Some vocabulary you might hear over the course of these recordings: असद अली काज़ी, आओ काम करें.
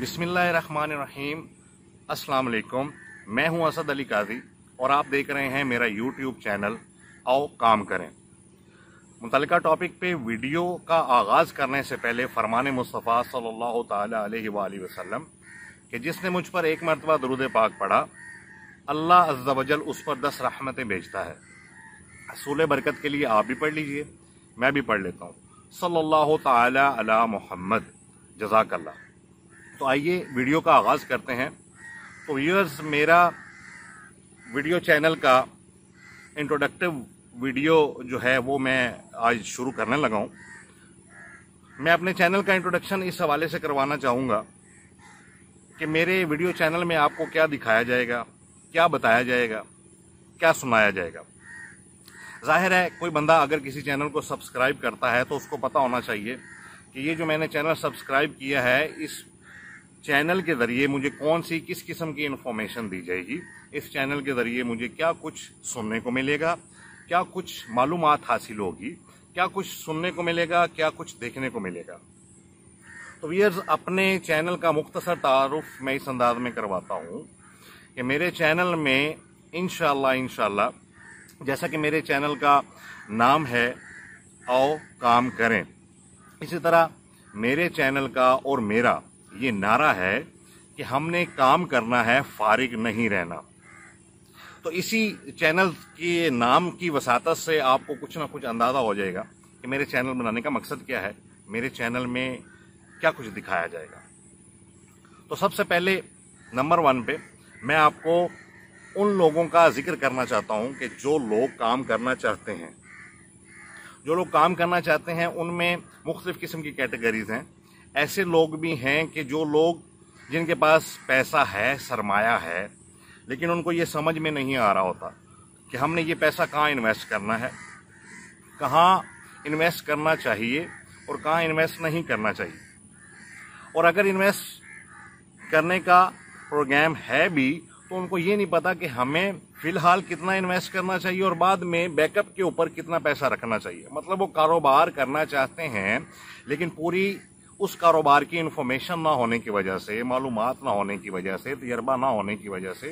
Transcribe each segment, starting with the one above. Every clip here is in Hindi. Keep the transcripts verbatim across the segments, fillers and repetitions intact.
बिस्मिल्लाहिर्रहमानिर्रहीम। अस्सलाम वालेकुम। मैं हूं असद अली काज़ी और आप देख रहे हैं मेरा यूट्यूब चैनल आओ काम करें। मुतल्लिका टॉपिक पे वीडियो का आगाज़ करने से पहले फरमान मुस्तफ़ा सल्लल्लाहु ताला अलैहि वालि वसल्लम कि जिसने मुझ पर एक मरतबा दुरूद पाक पढ़ा अल्लाह अज़्ज़ा वजल उस पर दस रहमतें भेजता है। असूल बरकत के लिए आप भी पढ़ लीजिए, मैं भी पढ़ लेता हूँ। सल्लल्लाहु ताला अला मुहम्मद। जज़ाकल्लाह। तो आइए वीडियो का आगाज़ करते हैं। तो व्यूअर्स, मेरा वीडियो चैनल का इंट्रोडक्टिव वीडियो जो है वो मैं आज शुरू करने लगा हूँ। मैं अपने चैनल का इंट्रोडक्शन इस हवाले से करवाना चाहूँगा कि मेरे वीडियो चैनल में आपको क्या दिखाया जाएगा, क्या बताया जाएगा, क्या सुनाया जाएगा। जाहिर है कोई बंदा अगर किसी चैनल को सब्सक्राइब करता है तो उसको पता होना चाहिए कि ये जो मैंने चैनल सब्सक्राइब किया है, इस चैनल के ज़रिए मुझे कौन सी किस किस्म की इन्फॉर्मेशन दी जाएगी, इस चैनल के ज़रिए मुझे क्या कुछ सुनने को मिलेगा, क्या कुछ मालूमात हासिल होगी, क्या कुछ सुनने को मिलेगा, क्या कुछ देखने को मिलेगा। तो व्यूअर्स, अपने चैनल का मुख्तसर तारुफ मैं इस अंदाज में करवाता हूँ कि मेरे चैनल में इंशाल्लाह इंशाल्लाह, जैसा कि मेरे चैनल का नाम है आओ काम करें, इसी तरह मेरे चैनल का और मेरा ये नारा है कि हमने काम करना है, फारिग नहीं रहना। तो इसी चैनल के नाम की वसातत से आपको कुछ ना कुछ अंदाज़ा हो जाएगा कि मेरे चैनल बनाने का मकसद क्या है, मेरे चैनल में क्या कुछ दिखाया जाएगा। तो सबसे पहले नंबर वन पे मैं आपको उन लोगों का जिक्र करना चाहता हूँ कि जो लोग काम करना चाहते हैं। जो लोग काम करना चाहते हैं उनमें मुख्तलिफ़ किस्म की कैटेगरीज हैं। ऐसे लोग भी हैं कि जो लोग जिनके पास पैसा है, सरमाया है, लेकिन उनको ये समझ में नहीं आ रहा होता कि हमने ये पैसा कहाँ इन्वेस्ट करना है, कहाँ इन्वेस्ट करना चाहिए और कहाँ इन्वेस्ट नहीं करना चाहिए। और अगर इन्वेस्ट करने का प्रोग्राम है भी तो उनको ये नहीं पता कि हमें फ़िलहाल कितना इन्वेस्ट करना चाहिए और बाद में बैकअप के ऊपर कितना पैसा रखना चाहिए। मतलब वो कारोबार करना चाहते हैं लेकिन पूरी उस कारोबार की इन्फॉर्मेशन ना होने की वजह से, मालूमात ना होने की वजह से, तजर्बा ना होने की वजह से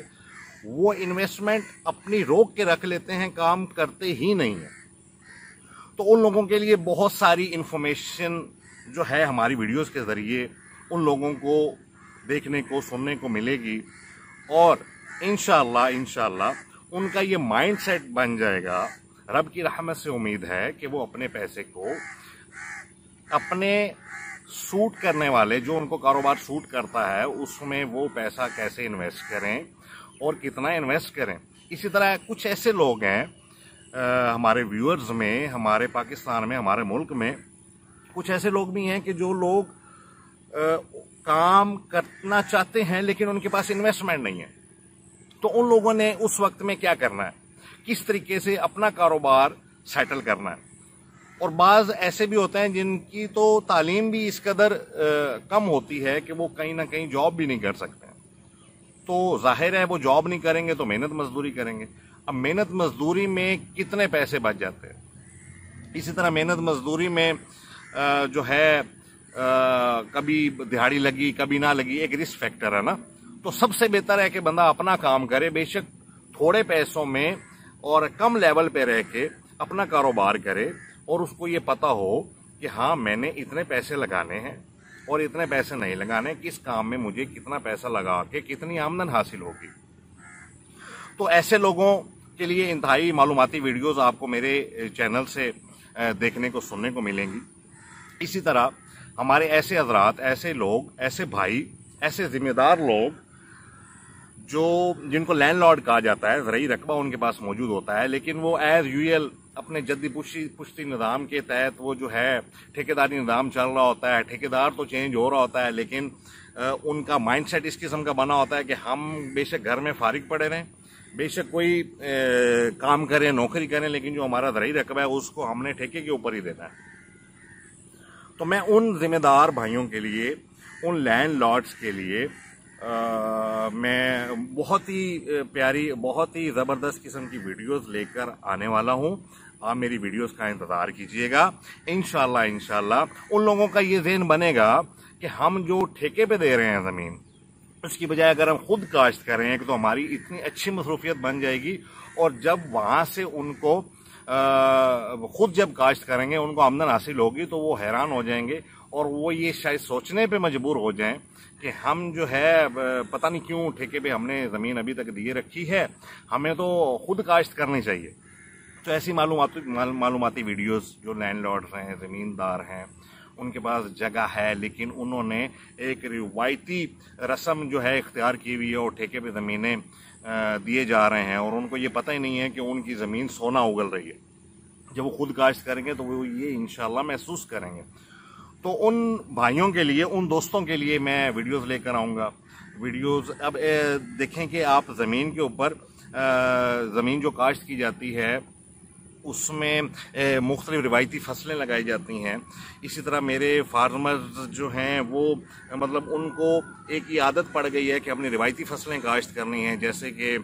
वो इन्वेस्टमेंट अपनी रोक के रख लेते हैं, काम करते ही नहीं है। तो उन लोगों के लिए बहुत सारी इन्फॉर्मेशन जो है हमारी वीडियोस के ज़रिए उन लोगों को देखने को, सुनने को मिलेगी और इंशाल्लाह इंशाल्लाह उनका ये माइंडसेट बन जाएगा। रब की रहमत से उम्मीद है कि वो अपने पैसे को अपने सूट करने वाले, जो उनको कारोबार सूट करता है, उसमें वो पैसा कैसे इन्वेस्ट करें और कितना इन्वेस्ट करें। इसी तरह कुछ ऐसे लोग हैं आ, हमारे व्यूअर्स में, हमारे पाकिस्तान में, हमारे मुल्क में कुछ ऐसे लोग भी हैं कि जो लोग आ, काम करना चाहते हैं लेकिन उनके पास इन्वेस्टमेंट नहीं है। तो उन लोगों ने उस वक्त में क्या करना है, किस तरीके से अपना कारोबार सेटल करना है। और बाज़ ऐसे भी होते हैं जिनकी तो तालीम भी इस कदर आ, कम होती है कि वो कहीं ना कहीं जॉब भी नहीं कर सकते हैं। तो जाहिर है वो जॉब नहीं करेंगे तो मेहनत मजदूरी करेंगे। अब मेहनत मजदूरी में कितने पैसे बच जाते हैं। इसी तरह मेहनत मजदूरी में आ, जो है आ, कभी दिहाड़ी लगी कभी ना लगी, एक रिस्क फैक्टर है ना। तो सबसे बेहतर है कि बंदा अपना काम करे, बेशक थोड़े पैसों में और कम लेवल पर रह के अपना कारोबार करे और उसको ये पता हो कि हाँ मैंने इतने पैसे लगाने हैं और इतने पैसे नहीं लगाने, किस काम में मुझे कितना पैसा लगा के कितनी आमदन हासिल होगी। तो ऐसे लोगों के लिए इंतहाई मालूमाती वीडियोस आपको मेरे चैनल से देखने को, सुनने को मिलेंगी। इसी तरह हमारे ऐसे हजरात, ऐसे लोग, ऐसे भाई, ऐसे जिम्मेदार लोग जो जिनको लैंडलॉर्ड कहा जाता है, ज़रई रकबा उनके पास मौजूद होता है लेकिन वो एज यूजुअल अपने जद्दी पुश्ती पुश्ती निज़ाम के तहत वो जो है ठेकेदारी निज़ाम चल रहा होता है। ठेकेदार तो चेंज हो रहा होता है लेकिन आ, उनका माइंडसेट इस किस्म का बना होता है कि हम बेशक घर में फारिग पड़े रहें, बेशक कोई ए, काम करें, नौकरी करें, लेकिन जो हमारा ज़रई रकबा है उसको हमने ठेके के ऊपर ही देना है। तो मैं उन जिम्मेदार भाइयों के लिए, उन लैंड लॉर्ड्स के लिए आ, मैं बहुत ही प्यारी, बहुत ही ज़बरदस्त किस्म की वीडियोस लेकर आने वाला हूँ। आप मेरी वीडियोस का इंतज़ार कीजिएगा। इंशाल्लाह इंशाल्लाह उन लोगों का ये ज़हन बनेगा कि हम जो ठेके पे दे रहे हैं ज़मीन, उसकी बजाय अगर हम खुद काश्त करें तो हमारी इतनी अच्छी मसरूफियत बन जाएगी, और जब वहाँ से उनको आ, खुद जब काश्त करेंगे उनको आमदन हासिल होगी तो वो हैरान हो जाएंगे और वो ये शायद सोचने पे मजबूर हो जाएं कि हम जो है पता नहीं क्यों ठेके पे हमने ज़मीन अभी तक दिए रखी है, हमें तो खुद काश्त करनी चाहिए। तो ऐसी मालूमाती मालूमाती वीडियोस जो लैंडलॉर्ड्स हैं, ज़मींदार हैं, उनके पास जगह है लेकिन उन्होंने एक रिवायती रस्म जो है इख्तियार की हुई है और ठेके पे ज़मीनें दिए जा रहे हैं और उनको ये पता ही नहीं है कि उनकी ज़मीन सोना उगल रही है। जब वो खुद काश्त करेंगे तो वो ये इंशाल्लाह महसूस करेंगे। तो उन भाइयों के लिए, उन दोस्तों के लिए मैं वीडियोस लेकर आऊँगा। वीडियोस अब देखें कि आप ज़मीन के ऊपर, ज़मीन जो काश्त की जाती है उसमें मुख्तलिफ रिवायती फसलें लगाई जाती हैं। इसी तरह मेरे फार्मर्स जो हैं वो मतलब उनको एक ये आदत पड़ गई है कि अपनी रिवायती फसलें काश्त करनी हैं, जैसे कि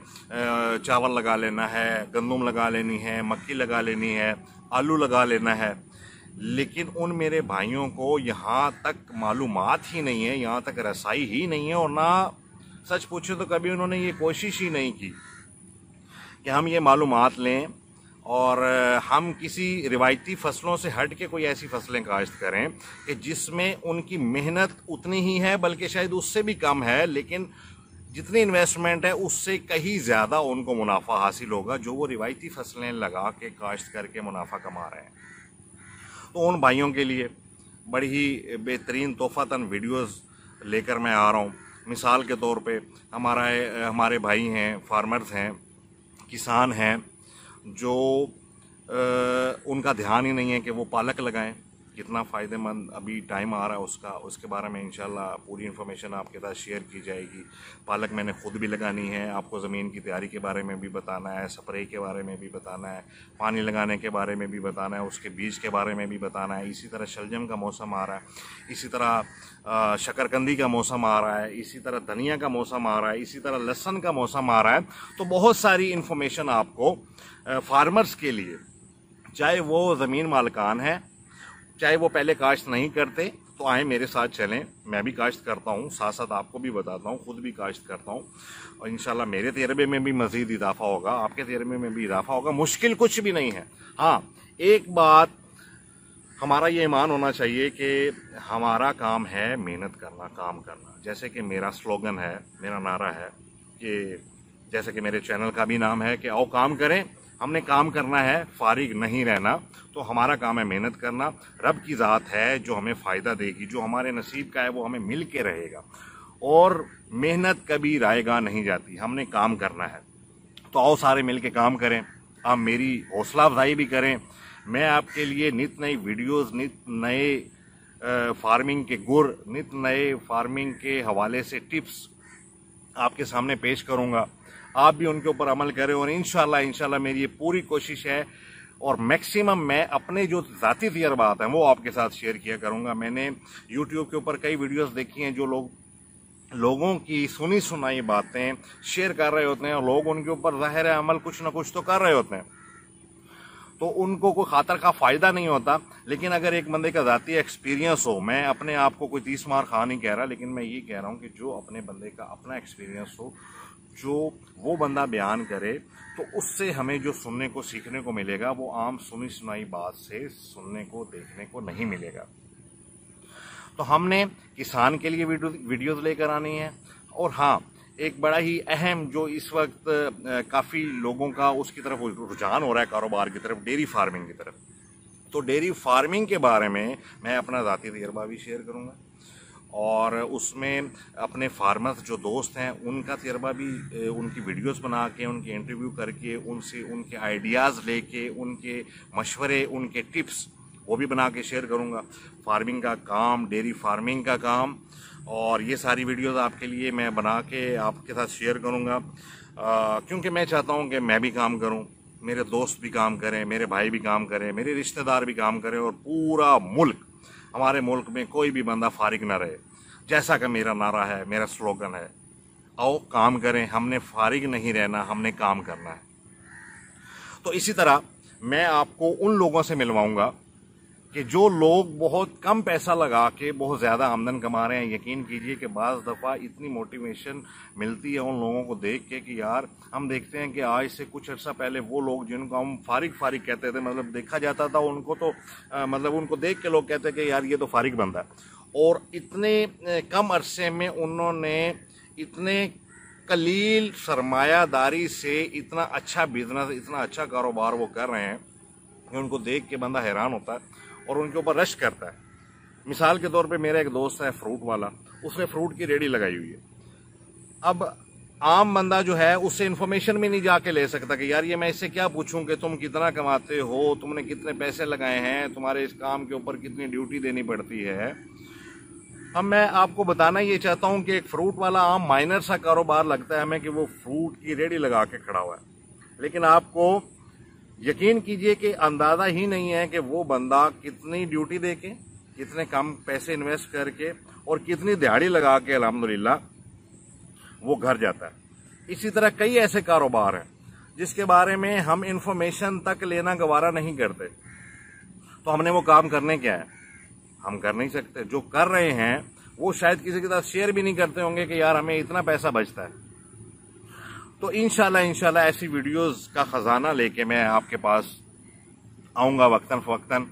चावल लगा लेना है, गंदम लगा लेनी है, मक्की लगा लेनी है, आलू लगा लेना है। लेकिन उन मेरे भाइयों को यहाँ तक मालूमात ही नहीं है, यहाँ तक रसाई ही नहीं है, और ना सच पूछे तो कभी उन्होंने ये कोशिश ही नहीं की कि हम ये मालूमात लें और हम किसी रिवायती फसलों से हट के कोई ऐसी फसलें काश्त करें कि जिसमें उनकी मेहनत उतनी ही है, बल्कि शायद उससे भी कम है, लेकिन जितनी इन्वेस्टमेंट है उससे कहीं ज़्यादा उनको मुनाफा हासिल होगा जो वो रिवायती फसलें लगा के काश्त करके मुनाफा कमा रहे हैं। तो उन भाइयों के लिए बड़ी ही बेहतरीन तोहफ़ातन वीडियोस लेकर मैं आ रहा हूँ। मिसाल के तौर पे हमारा हमारे भाई हैं, फार्मर्स हैं, किसान हैं, जो आ, उनका ध्यान ही नहीं है कि वो पालक लगाएं, कितना फ़ायदेमंद अभी टाइम आ रहा है उसका। उसके बारे में इंशाल्लाह पूरी इन्फॉर्मेशन आपके साथ शेयर की जाएगी। पालक मैंने खुद भी लगानी है, आपको ज़मीन की तैयारी के बारे में भी बताना है, स्प्रे के बारे में भी बताना है, पानी लगाने के बारे में भी बताना है, उसके बीज के बारे में भी बताना है। इसी तरह शलजम का मौसम आ रहा है, इसी तरह शकरकंदी का मौसम आ रहा है, इसी तरह धनिया का मौसम आ रहा है, इसी तरह लहसुन का मौसम आ रहा है। तो बहुत सारी इन्फॉर्मेशन आपको फार्मर्स के लिए, चाहे वो ज़मीन मालकान है, चाहे वो पहले काश्त नहीं करते, तो आए मेरे साथ चलें। मैं भी काश्त करता हूँ, साथ साथ आपको भी बताता हूँ, खुद भी काश्त करता हूँ, और इंशाल्लाह मेरे तजर्बे में भी मज़ीद इजाफा होगा, आपके तजर्बे में भी इजाफा होगा। मुश्किल कुछ भी नहीं है। हाँ, एक बात हमारा ये ईमान होना चाहिए कि हमारा काम है मेहनत करना, काम करना। जैसे कि मेरा स्लोगन है, मेरा नारा है, कि जैसे कि मेरे चैनल का भी नाम है कि आओ काम करें। हमने काम करना है, फारिग नहीं रहना। तो हमारा काम है मेहनत करना। रब की ज़ात है जो हमें फ़ायदा देगी, जो हमारे नसीब का है वो हमें मिल के रहेगा, और मेहनत कभी रायगां नहीं जाती। हमने काम करना है। तो आओ सारे मिल के काम करें, आप मेरी हौसला अफजाई भी करें। मैं आपके लिए नित नई वीडियोज़, नित नए फार्मिंग के गुर, नित नए फार्मिंग के हवाले से टिप्स आपके सामने पेश करूँगा। आप भी उनके ऊपर अमल करें, और इंशाल्लाह इंशाल्लाह मेरी ये पूरी कोशिश है, और मैक्सिमम मैं अपने जो ज़ाती तजर्बात हैं वो आपके साथ शेयर किया करूँगा। मैंने यूट्यूब के ऊपर कई वीडियोस देखी हैं जो लोग लोगों की सुनी सुनाई बातें शेयर कर रहे होते हैं, और लोग उनके ऊपर ज़ाहिर है अमल कुछ ना कुछ तो कर रहे होते हैं, तो उनको कोई खातर का फ़ायदा नहीं होता। लेकिन अगर एक बंदे का ज़ाती एक्सपीरियंस हो, मैं अपने आप को कोई तीस मार खा नहीं कह रहा, लेकिन मैं ये कह रहा हूँ कि जो अपने बंदे का अपना एक्सपीरियंस हो, जो वो बंदा बयान करे, तो उससे हमें जो सुनने को, सीखने को मिलेगा वो आम सुनी सुनाई बात से सुनने को, देखने को नहीं मिलेगा। तो हमने किसान के लिए वीडियोस लेकर आनी है। और हाँ, एक बड़ा ही अहम जो इस वक्त काफ़ी लोगों का उसकी तरफ रुझान हो रहा है, कारोबार की तरफ, डेयरी फार्मिंग की तरफ। तो डेयरी फार्मिंग के बारे में मैं अपना ज़ाती तजर्बा भी शेयर करूँगा, और उसमें अपने फार्मर्स जो दोस्त हैं उनका तजर्बा भी, उनकी वीडियोस बना के, उनके इंटरव्यू करके, उनसे उनके आइडियाज़ लेके, उनके मशवरे, उनके टिप्स वो भी बना के शेयर करूँगा। फार्मिंग का काम, डेयरी फार्मिंग का काम, और ये सारी वीडियोस आपके लिए मैं बना के आपके साथ शेयर करूँगा, क्योंकि मैं चाहता हूँ कि मैं भी काम करूँ, मेरे दोस्त भी काम करें, मेरे भाई भी काम करें, मेरे रिश्तेदार भी काम करें, और पूरा मुल्क, हमारे मुल्क में कोई भी बंदा फारिग ना रहे। जैसा कि मेरा नारा है, मेरा स्लोगन है, आओ काम करें। हमने फारिग नहीं रहना, हमने काम करना है। तो इसी तरह मैं आपको उन लोगों से मिलवाऊंगा कि जो लोग बहुत कम पैसा लगा के बहुत ज़्यादा आमदन कमा रहे हैं। यकीन कीजिए कि बाज़ दफ़ा इतनी मोटिवेशन मिलती है उन लोगों को देख के कि यार हम देखते हैं कि आज से कुछ अर्सा पहले वो लोग जिनको हम फारिग फारिग कहते थे, मतलब देखा जाता था उनको तो आ, मतलब उनको देख के लोग कहते कि यार ये तो फारिग बंदा, और इतने कम अरसे में उन्होंने इतने कलील सरमायादारी से इतना अच्छा बिजनेस, इतना अच्छा कारोबार वो कर रहे हैं कि उनको देख के बंदा हैरान होता है और उनके ऊपर रश करता है। मिसाल के तौर पे मेरा एक दोस्त है फ्रूट वाला, उसने फ्रूट की रेडी लगाई हुई है। अब आम बंदा जो है उससे इन्फॉर्मेशन भी नहीं जाके ले सकता कि यार ये मैं इससे क्या पूछूं कि तुम कितना कमाते हो, तुमने कितने पैसे लगाए हैं, तुम्हारे इस काम के ऊपर कितनी ड्यूटी देनी पड़ती है। अब मैं आपको बताना ये चाहता हूँ कि एक फ्रूट वाला आम माइनर सा कारोबार लगता है हमें कि वो फ्रूट की रेडी लगा के खड़ा हुआ है, लेकिन आपको यकीन कीजिए कि अंदाज़ा ही नहीं है कि वो बंदा कितनी ड्यूटी दे के, कितने कम पैसे इन्वेस्ट करके और कितनी दिहाड़ी लगा के अल्हम्दुलिल्लाह वो घर जाता है। इसी तरह कई ऐसे कारोबार हैं जिसके बारे में हम इन्फॉर्मेशन तक लेना गवारा नहीं करते, तो हमने वो काम करने क्या है, हम कर नहीं सकते। जो कर रहे हैं वो शायद किसी के साथ शेयर भी नहीं करते होंगे कि यार हमें इतना पैसा बचता है। तो इंशाल्लाह इंशाल्लाह ऐसी वीडियोस का ख़ज़ाना लेके मैं आपके पास आऊँगा वक्तन फ़वक्तन।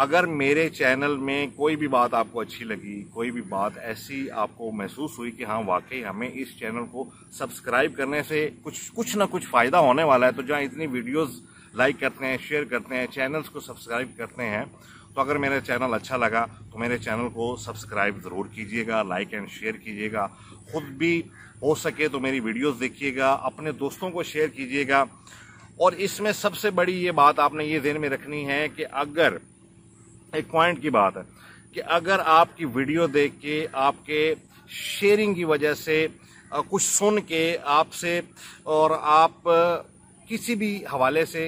अगर मेरे चैनल में कोई भी बात आपको अच्छी लगी, कोई भी बात ऐसी आपको महसूस हुई कि हाँ वाकई हमें इस चैनल को सब्सक्राइब करने से कुछ कुछ ना कुछ फ़ायदा होने वाला है, तो जहाँ इतनी वीडियोस लाइक करते हैं, शेयर करते हैं, चैनल्स को सब्सक्राइब करते हैं, तो अगर मेरा चैनल अच्छा लगा तो मेरे चैनल को सब्सक्राइब ज़रूर कीजिएगा, लाइक एंड शेयर कीजिएगा। खुद भी हो सके तो मेरी वीडियोस देखिएगा, अपने दोस्तों को शेयर कीजिएगा। और इसमें सबसे बड़ी ये बात आपने ये ध्यान में रखनी है कि अगर एक पॉइंट की बात है कि अगर आपकी वीडियो देख के, आपके शेयरिंग की वजह से, कुछ सुन के आपसे और आप किसी भी हवाले से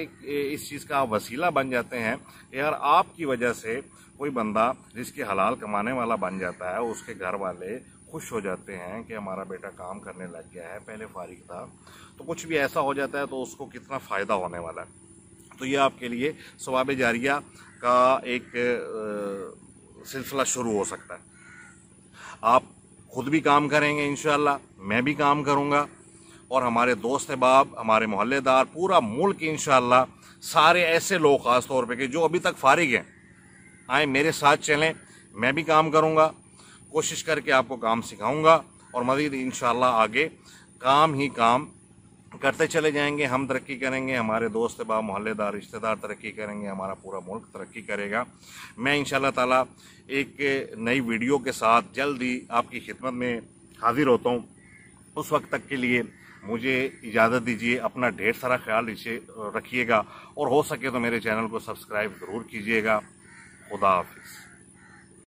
इस चीज़ का वसीला बन जाते हैं, यार आपकी वजह से कोई बंदा जिसके हलाल कमाने वाला बन जाता है, उसके घर वाले खुश हो जाते हैं कि हमारा बेटा काम करने लग गया है, पहले फारिग था, तो कुछ भी ऐसा हो जाता है तो उसको कितना फ़ायदा होने वाला है। तो ये आपके लिए सवाब जारिया का एक सिलसिला शुरू हो सकता है। आप खुद भी काम करेंगे इंशाल्लाह, मैं भी काम करूँगा और हमारे दोस्त अहबाब, हमारे मोहल्लेदार, पूरा मुल्क इंशाल्लाह सारे ऐसे लोग ख़ास तौर पे कि जो अभी तक फारिग हैं, आए मेरे साथ चलें, मैं भी काम करूँगा, कोशिश करके आपको काम सिखाऊंगा और मज़ीद इंशाल्लाह आगे काम ही काम करते चले जाएंगे। हम तरक्की करेंगे, हमारे दोस्त अहबाब, मोहल्लेदार, रिश्तेदार तरक्की करेंगे, हमारा पूरा मुल्क तरक्की करेगा। मैं इंशाल्लाह ताला एक नई वीडियो के साथ जल्द ही आपकी खिदमत में हाजिर होता हूँ। उस वक्त तक के लिए मुझे इजाज़त दीजिए, अपना ढेर सारा ख्याल रखिएगा और हो सके तो मेरे चैनल को सब्सक्राइब ज़रूर कीजिएगा। खुदा हाफिज़।